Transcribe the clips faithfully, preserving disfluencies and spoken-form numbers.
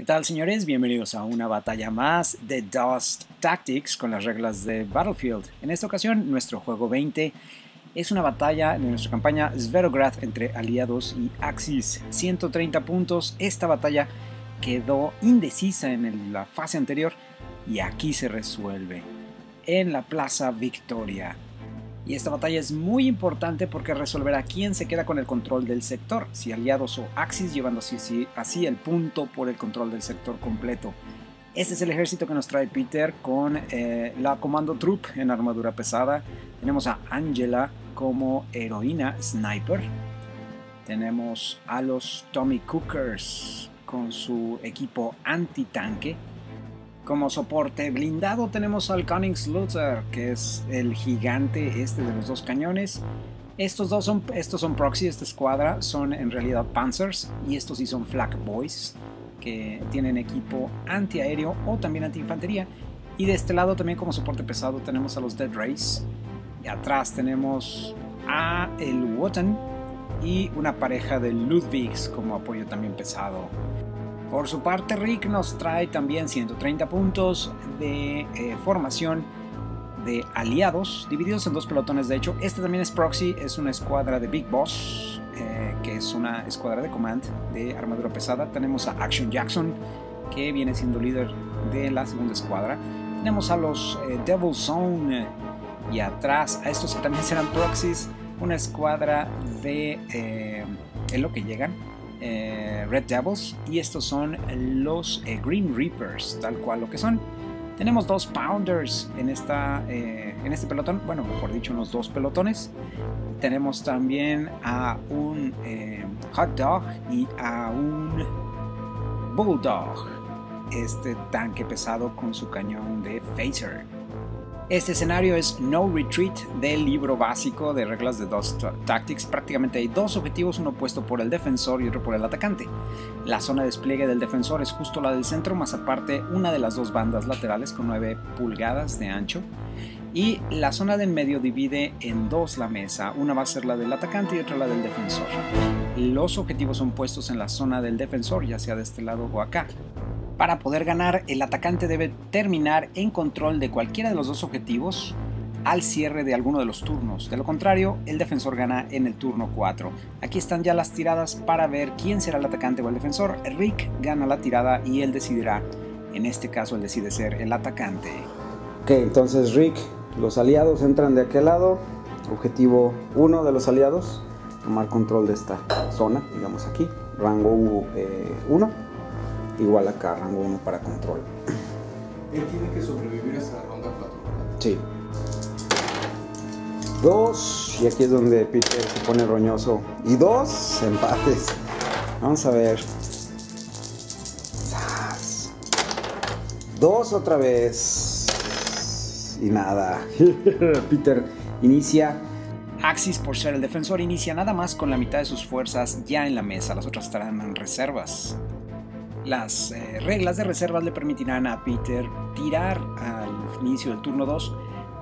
¿Qué tal, señores? Bienvenidos a una batalla más de Dust Tactics con las reglas de Battlefield. En esta ocasión, nuestro juego veinte es una batalla en nuestra campaña Zverograd entre Aliados y Axis. ciento treinta puntos. Esta batalla quedó indecisa en la fase anterior y aquí se resuelve en la Plaza Victoria. Y esta batalla es muy importante porque resolverá quién se queda con el control del sector, si Aliados o Axis, llevando así, así el punto por el control del sector completo. Este es el ejército que nos trae Peter con eh, la Commando Troop en armadura pesada. Tenemos a Angela como heroína sniper. Tenemos a los Tommy Cookers con su equipo antitanque. Como soporte blindado tenemos al Königslüter, que es el gigante este de los dos cañones. Estos dos son, estos son proxy, esta escuadra son en realidad Panzers, y estos sí son Flak Boys, que tienen equipo antiaéreo o también antiinfantería. Y de este lado también como soporte pesado tenemos a los Dead Rays. Y atrás tenemos a el Wotan y una pareja de Ludwigs como apoyo también pesado. Por su parte, Rick nos trae también ciento treinta puntos de eh, formación de aliados, divididos en dos pelotones. De hecho, este también es proxy, es una escuadra de Big Boss, eh, que es una escuadra de command de armadura pesada. Tenemos a Action Jackson, que viene siendo líder de la segunda escuadra. Tenemos a los eh, Devil's Own, eh, y atrás a estos que también serán proxies, una escuadra de eh, en lo que llegan. Eh, Red Devils, y estos son los eh, Green Reapers, tal cual lo que son. Tenemos dos Pounders en, esta, eh, en este pelotón, bueno, mejor dicho, unos dos pelotones. Tenemos también a un eh, Hot Dog y a un Bulldog, este tanque pesado con su cañón de Phaser. Este escenario es No Retreat del libro básico de reglas de Dust Tactics. Prácticamente hay dos objetivos, uno puesto por el defensor y otro por el atacante. La zona de despliegue del defensor es justo la del centro, más aparte una de las dos bandas laterales con nueve pulgadas de ancho. Y la zona de en medio divide en dos la mesa, una va a ser la del atacante y otra la del defensor. Los objetivos son puestos en la zona del defensor, ya sea de este lado o acá. Para poder ganar, el atacante debe terminar en control de cualquiera de los dos objetivos al cierre de alguno de los turnos. De lo contrario, el defensor gana en el turno cuatro. Aquí están ya las tiradas para ver quién será el atacante o el defensor. Rick gana la tirada y él decidirá. En este caso, él decide ser el atacante. Ok, entonces Rick, los aliados entran de aquel lado. Objetivo uno de los aliados, tomar control de esta zona, digamos aquí, rango uno. Eh, Igual acá, rango uno para control. Él tiene que sobrevivir hasta la ronda cuatro, ¿verdad? Sí. Dos, y aquí es donde Peter se pone roñoso. Y dos empates. Vamos a ver. Dos otra vez. Y nada. Peter inicia. Axis, por ser el defensor, inicia nada más con la mitad de sus fuerzas ya en la mesa. Las otras estarán en reservas. Las eh, reglas de reservas le permitirán a Peter tirar al inicio del turno dos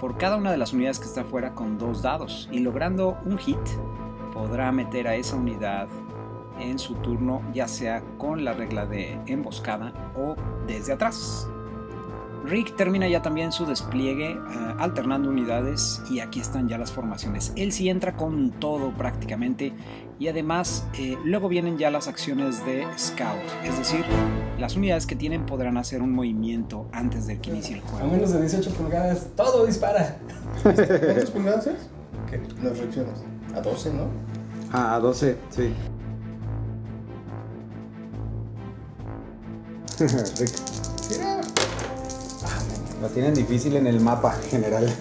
por cada una de las unidades que está fuera con dos dados, y logrando un hit podrá meter a esa unidad en su turno, ya sea con la regla de emboscada o desde atrás. Rick termina ya también su despliegue eh, alternando unidades, y aquí están ya las formaciones. Él sí entra con todo prácticamente. Y además eh, luego vienen ya las acciones de scout, es decir, las unidades que tienen podrán hacer un movimiento antes de que inicie el juego. A menos de dieciocho pulgadas, todo dispara. ¿Cuántas pulgadas es? ¿Qué? Las reacciones. A doce, ¿no? Ah, a doce, sí. Mira. Lo tienen difícil en el mapa general.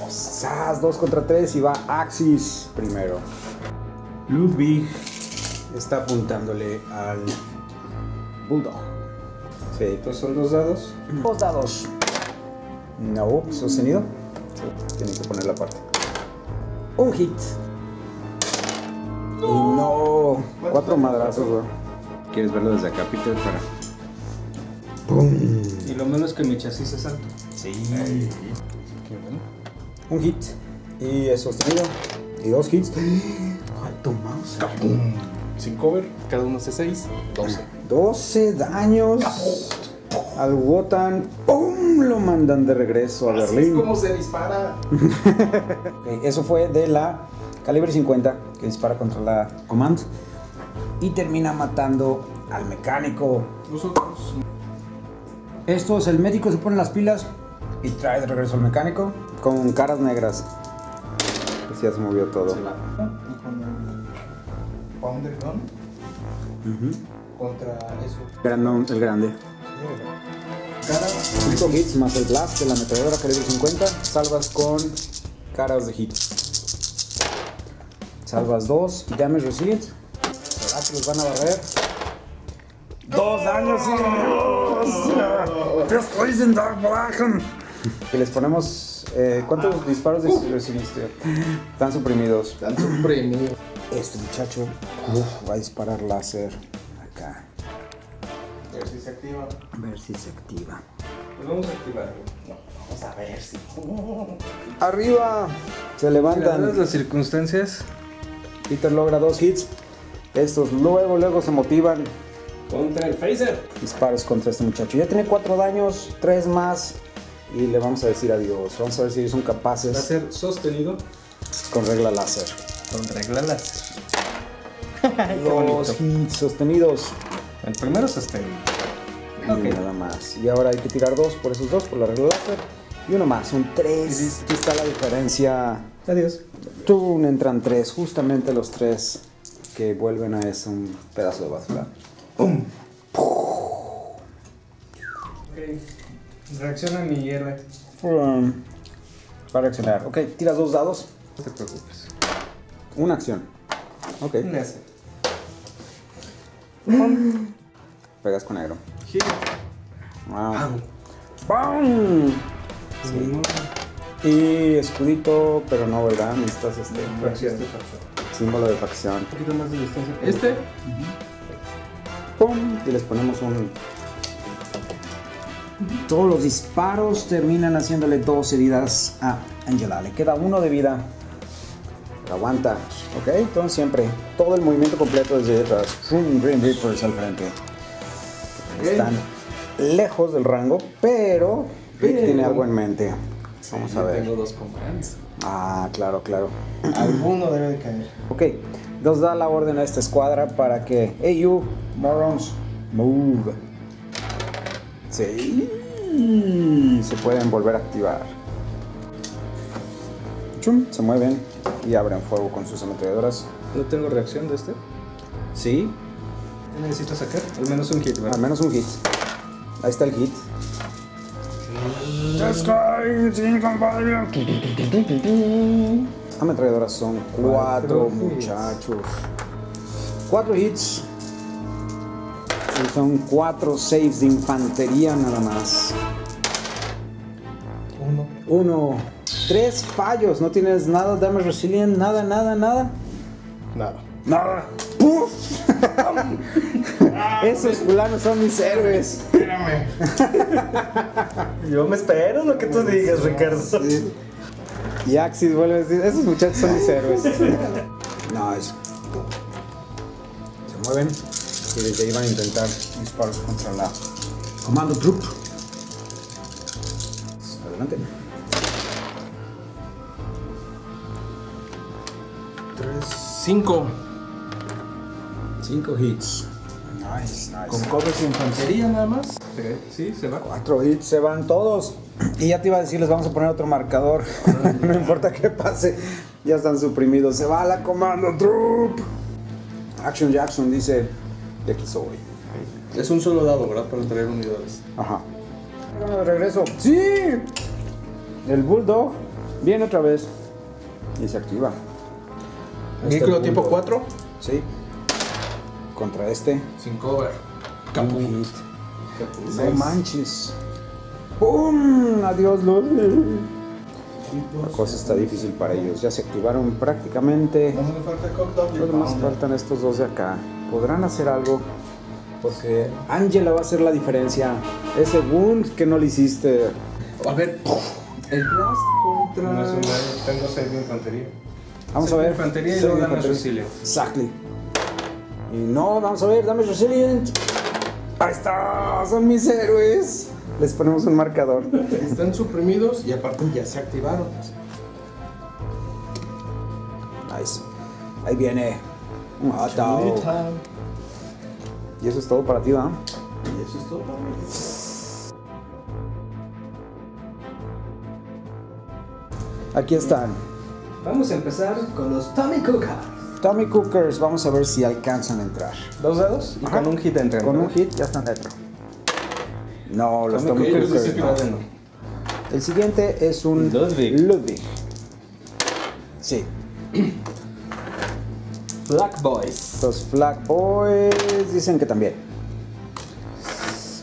dos, dos contra tres, y va Axis primero. Ludwig está apuntándole al Bulldog. Sí, estos son dos dados. Dos dados. No, sostenido. Sí, tienen que poner la parte. Un hit. No. Y no. Cuatro, Cuatro madrazos, bro. ¿Quieres verlo desde acá, Peter? Para. ¡Pum! Y lo menos que mi chasis es alto. Sí. Ahí. Qué bueno. Un hit. Y es sostenido. Y dos hits. Mouse. Sin cover, cada uno hace seis, doce. doce daños al Wotan. ¡Pum! Lo mandan de regreso a Así Berlín. Es como se dispara. Okay, eso fue de la calibre cincuenta que dispara contra la Command y termina matando al mecánico. Nosotros. Estos, el médico se pone las pilas y trae de regreso al mecánico con caras negras. Así ya se movió todo. Sí, Pounder, ¿no? Uh-huh. Contra eso. Grandón, el grande. cinco hits más el blast de la ametralladora calibre cincuenta. Salvas con caras de hit. Salvas dos. Damage received. ¿Será que los van a barrer? ¡Dos daños! Y les ponemos... Eh, ¿Cuántos ah. disparos uh. recibiste? Están suprimidos. Están suprimidos. Este muchacho uf, va a disparar láser acá. A ver si se activa. A ver si se activa. Pues vamos a activarlo. No, vamos a ver si. ¡Arriba! Se levantan las circunstancias. Peter logra dos hits. Estos luego, luego se motivan. Contra el Phaser. Disparos contra este muchacho. Ya tiene cuatro daños, tres más. Y le vamos a decir adiós. Vamos a ver si son capaces. Láser sostenido. Con regla láser. Con regla láser. Los hits sostenidos. El primero sostenido. Y okay. nada más. Y ahora hay que tirar dos por esos dos, por la regla láser. Y uno más, un tres. Aquí está la diferencia. Adiós. Tú entran tres, justamente los tres que vuelven a ese un pedazo de basura. ¡Pum! Okay. Reacciona mi hierve. Va a reaccionar. Ok, tiras dos dados. No te preocupes. Una acción. Ok. Una acción. ¡Bum! Pegas con negro. Hit. Wow. ¡Bum! Sí. Y escudito, pero no, ¿verdad? Necesitas este. No, este símbolo de facción. Un poquito más de distancia. Este. Uh-huh. ¡Pum! Y les ponemos un. Todos los disparos terminan haciéndole dos heridas a Angela. Le queda uno de vida. Pero aguanta. Ok, entonces siempre. Todo el movimiento completo desde detrás. Green Reapers al frente. Okay. Están lejos del rango, pero Rick tiene algo en mente. Vamos sí, a ver. Tengo dos commands. Ah, claro, claro. Alguno debe de caer. Ok, nos da la orden a esta escuadra para que. Hey, you, morons, move. Sí, se pueden volver a activar. Chum, se mueven y abren fuego con sus ametralladoras. ¿No tengo reacción de este? Sí. Necesito sacar al menos un hit, ¿verdad? Al menos un hit. Ahí está el hit. Ametralladoras son cuatro, cuatro muchachos. Cuatro hits. Son cuatro saves de infantería nada más. Uno. Uno. Tres fallos. No tienes nada. Damage resilient. Nada, nada, nada. Nada. Nada. ¡Puf! Ah, esos fulanos son mis héroes. Espérame. Yo me espero lo que tú digas, Ricardo. Sí. Y Axis vuelve a decir, esos muchachos son mis héroes. Nice. Se mueven. Y desde ahí van a intentar disparos contra la Comando Troop. Adelante. tres, cinco. cinco hits. Nice, nice. Con cobres de infantería nada más. Okay. Sí, se va. cuatro hits, se van todos. Y ya te iba a decir, les vamos a poner otro marcador. No importa qué pase, ya están suprimidos. Se va la Comando Troop. Action Jackson dice... De aquí soy. Es un solo dado, ¿verdad? Para traer unidades. Ajá. De regreso. ¡Sí! El Bulldog viene otra vez. Y se activa. Micro tipo cuatro. Sí. Contra este. Sin cover. Caput. No manches. ¡Pum! Adiós, Ludwig. La cosa está difícil para ellos. Ya se activaron prácticamente. No me falta Hot Dog. Solo más faltan estos dos de acá. Podrán hacer algo porque Angela va a hacer la diferencia. Ese wound que no le hiciste. A ver, el blast contra. No es un daño, tengo seis de infantería. Vamos a ver. Infantería y no damage resilient. Exactly. Y no, vamos a ver, damage resilient. ¡Ahí está! ¡Son mis héroes! Les ponemos un marcador. Están suprimidos y aparte ya se activaron. Nice. Ahí viene. Matado. Y eso es todo para ti, ¿verdad? Y eso es todo para mí. Aquí están. Vamos a empezar con los Tommy Cookers. Tommy Cookers, vamos a ver si alcanzan a entrar. Dos dedos y ajá, con un hit entran. Con un hit ya están dentro. No, los Tommy Cookers no. El siguiente es un Ludwig. Ludwig. Sí. Flak Boys. Los Flak Boys dicen que también.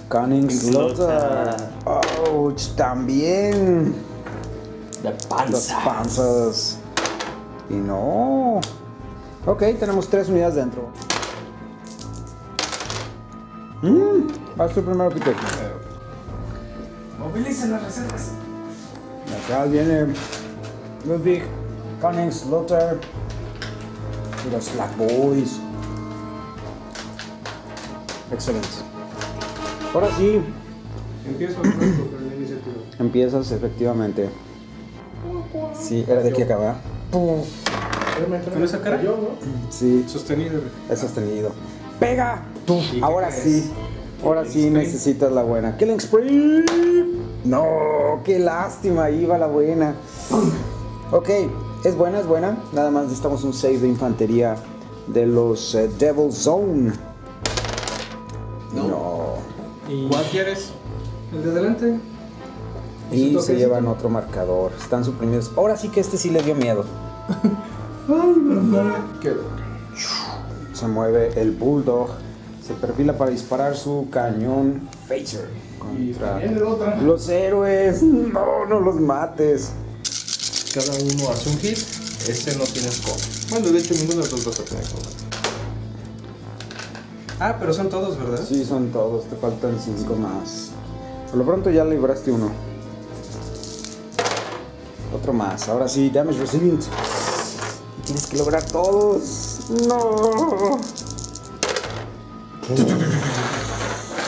Königslüter. Ouch, también. The Panzers. Los Panzers. Y no. Ok, tenemos tres unidades dentro. Mm, vas tu primero, Peter. Movilicen las reservas. Y acá viene Ludwig, Königslüter y los Flak Boys. Excelente. Ahora sí. Empiezo con la iniciativa. Empiezas efectivamente. Sí, era de aquí acá, ¿verdad? ¿Con esa cara? Yo, ¿no? Sí. Sostenido. Es sostenido. ¡Pega! Ahora sí. Ahora sí necesitas la buena. ¡Killing Spree! ¡No! ¡Qué lástima! Iba la buena. Ok. Es buena, es buena. Nada más necesitamos un seis de infantería de los eh, Devil's Own. No. No. ¿Y cuál quieres? El de adelante. Y se llevan otro marcador. Están suprimidos. Ahora sí que este sí le dio miedo. Ay, mamá. Se mueve el Bulldog. Se perfila para disparar su cañón Phaser contra los héroes. No, no los mates. Cada uno hace un hit. Este no tiene score. Bueno, de hecho ninguno de los dos va a tener score. Ah, pero son todos, ¿verdad? Sí, son todos. Te faltan cinco más. Por lo pronto ya libraste uno. Otro más, ahora sí, damage received. Tienes que lograr todos. No.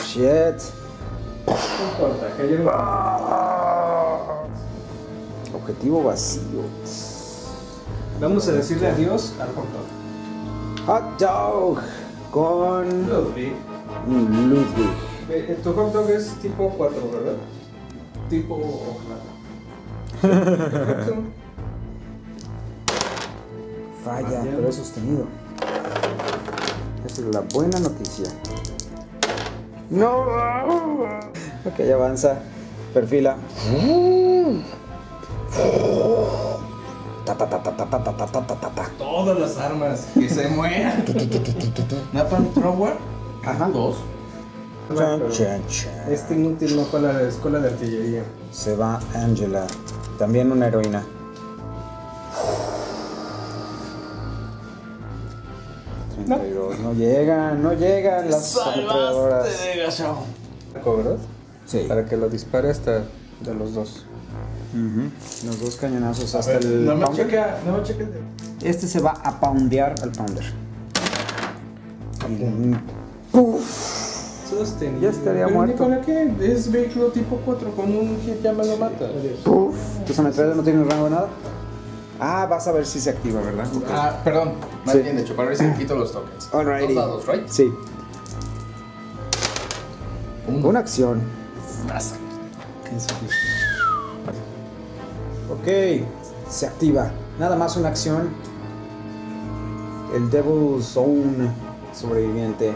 Shit. No importa, que yo... ah. Objetivo vacío. Vamos a decirle adiós al Hot Dog. Hot Dog con Ludwig. Ludwig. Tu Hot Dog es tipo cuatro, ¿verdad? Tipo ojalá. Falla, pero es sostenido. Esa es la buena noticia. No. Ok, avanza. Perfila. Todas las armas que se mueran. Napalm Thrower. Ajá. Dos. Bueno, este inútil no fue a la escuela de artillería. Se va Angela. También una heroína. treinta y dos. No, no llegan, no llegan las salvadoras. ¿Cobras? Sí. Para que lo dispare hasta de los dos. Uh-huh. Los dos cañonazos hasta ver, el. No me checa, no me checa. Este se va a poundear al Pounder. Okay. Puff. Sostenido. Ya estaría pero muerto. ¿Con qué? Es vehículo tipo cuatro, con un hit ya me lo mata. Puf, tus ametralladoras no tienen rango de nada. Ah, vas a ver si se activa, ¿verdad? Okay. Ah, perdón, más sí. Bien hecho, para ver si quito los tokens. Alrighty. Dos dados, ¿right? Sí. Un... Una acción. Ok, se activa. Nada más una acción. El Devil's Zone sobreviviente.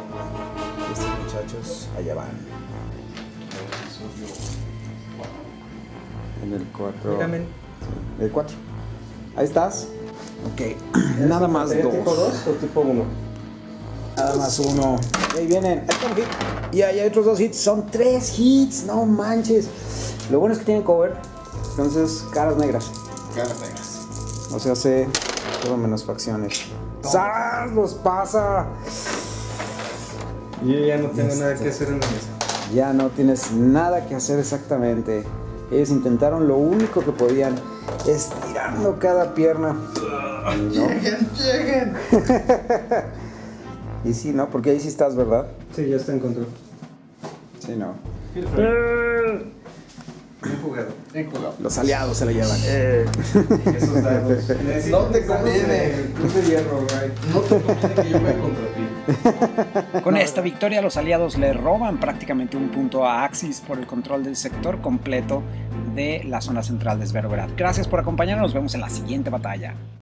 Muchachos, allá van. En el cuatro. El cuatro. Ahí estás. Ok. Nada más dos. ¿Tipo dos o tipo uno? Nada más uno. Ahí vienen. Ahí está un hit. Y ahí hay otros dos hits. Son tres hits. No manches. Lo bueno es que tienen cover. Entonces, caras negras. Caras negras. O sea, hace todo menos facciones. ¡Sas! ¡Los pasa! Yo ya no tengo este. nada que hacer en la mesa. Ya no tienes nada que hacer exactamente. Ellos intentaron lo único que podían, estirando cada pierna. Uh, no. Lleguen, lleguen. Y sí, ¿no? Porque ahí sí estás, ¿verdad? Sí, ya está en control. Sí, no. Eh. Bien jugado, bien jugado. Los aliados se la llevan. Eh. Esos dados. No te conviene. No te conviene que yo vaya contra ti. Con esta victoria, los aliados le roban prácticamente un punto a Axis por el control del sector completo de la zona central de Zverograd. Gracias por acompañarnos. Nos vemos en la siguiente batalla.